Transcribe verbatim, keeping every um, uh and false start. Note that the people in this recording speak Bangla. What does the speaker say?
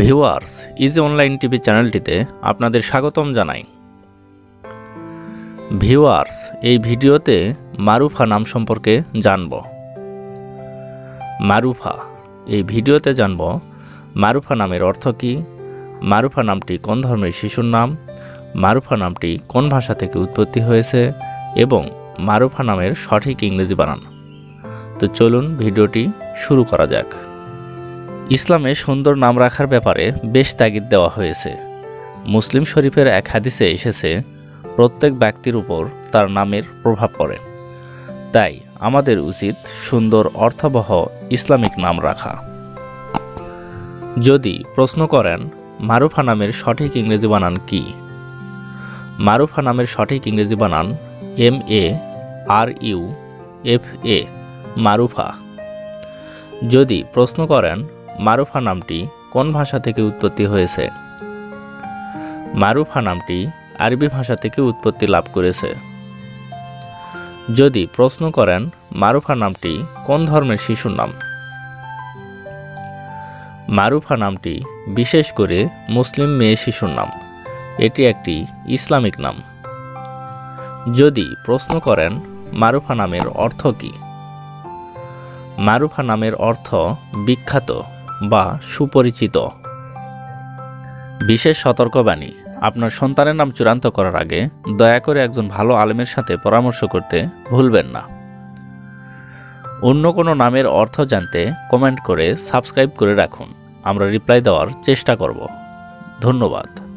ভিউয়ার্স, ইজি অনলাইন টিভি চ্যানেলটিতে আপনাদের স্বাগতম জানাই। ভিউয়ার্স, এই ভিডিওতে মারুফা নাম সম্পর্কে জানব। মারুফা, এই ভিডিওতে জানব মারুফা নামের অর্থ কী, মারুফা নামটি কোন ধর্মের শিশুর নাম, মারুফা নামটি কোন ভাষা থেকে উৎপত্তি হয়েছে এবং মারুফা নামের সঠিক ইংরেজি বানান। তো চলুন ভিডিওটি শুরু করা যাক। ইসলামে সুন্দর নাম রাখার ব্যাপারে বেশ তাগিদ দেওয়া হয়েছে। মুসলিম শরীফের এক হাদিসে এসেছে, প্রত্যেক ব্যক্তির উপর তার নামের প্রভাব পড়ে, তাই আমাদের উচিত সুন্দর অর্থবহ ইসলামিক নাম রাখা। যদি প্রশ্ন করেন মারুফা নামের সঠিক ইংরেজি বানান কি, মারুফা নামের সঠিক ইংরেজি বানান M A R U F A, Marufa. যদি প্রশ্ন করেন মারুফা নামটি কোন ভাষা থেকে উৎপত্তি হয়েছে, মারুফা নামটি আরবি ভাষা থেকে উৎপত্তি লাভ করেছে। যদি প্রশ্ন করেন মারুফা নামটি কোন ধর্মের শিশুর নাম, মারুফা নামটি বিশেষ করে মুসলিম মেয়ে শিশুর নাম, এটি একটি ইসলামিক নাম। যদি প্রশ্ন করেন মারুফা নামের অর্থ কী, মারুফা নামের অর্থ বিখ্যাত বা সুপরিচিত। বিশেষ সতর্কবাণী, আপনার সন্তানের নাম চূড়ান্ত করার আগে দয়া করে একজন ভালো আলেমের সাথে পরামর্শ করতে ভুলবেন না। অন্য কোনো নামের অর্থ জানতে কমেন্ট করে সাবস্ক্রাইব করে রাখুন, আমরা রিপ্লাই দেওয়ার চেষ্টা করব। ধন্যবাদ।